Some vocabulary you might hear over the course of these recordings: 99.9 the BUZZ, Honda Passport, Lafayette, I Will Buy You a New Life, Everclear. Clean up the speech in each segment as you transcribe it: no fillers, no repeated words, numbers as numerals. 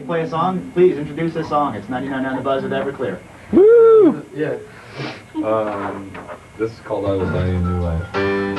you play a song, please introduce this song. It's 99.9 the BUZZ with Everclear. Woo! Yeah. This is called I Will Buy You a New Life. Nice.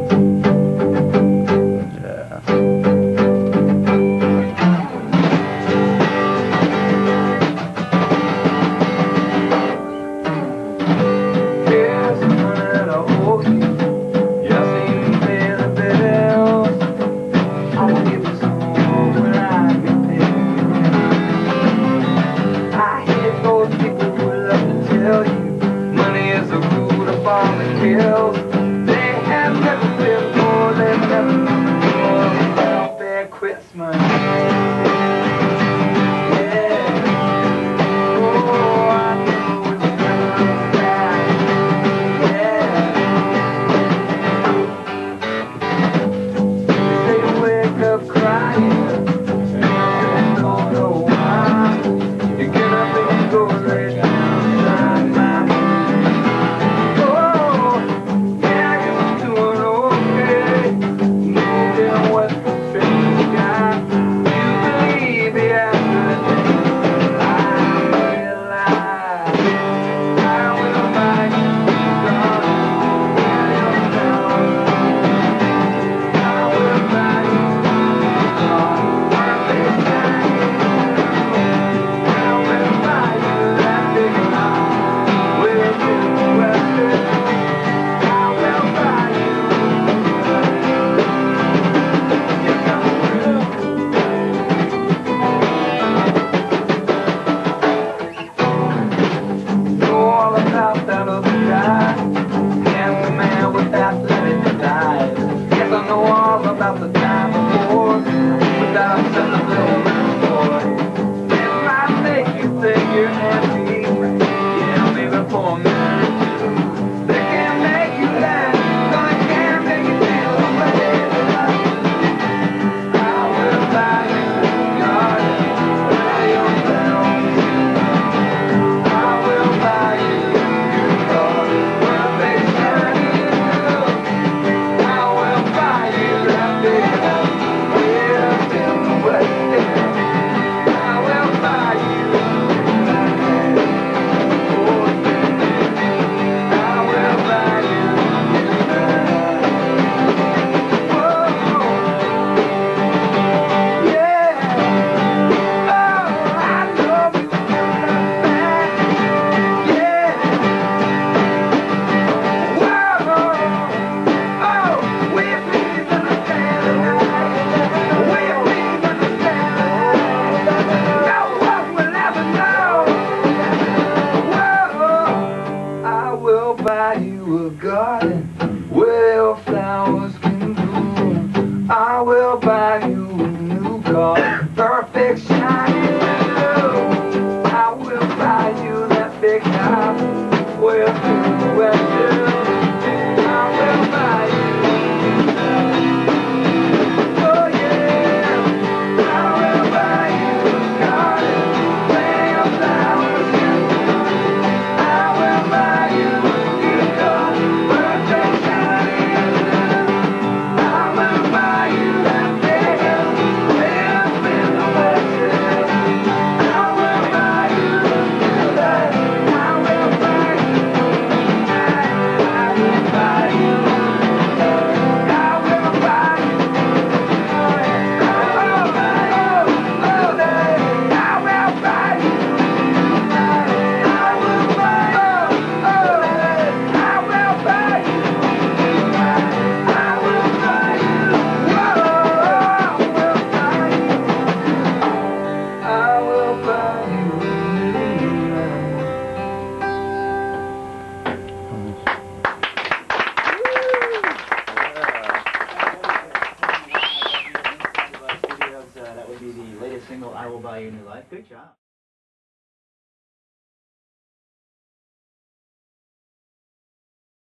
That would be the latest single, I Will Buy You a New Life. Good job.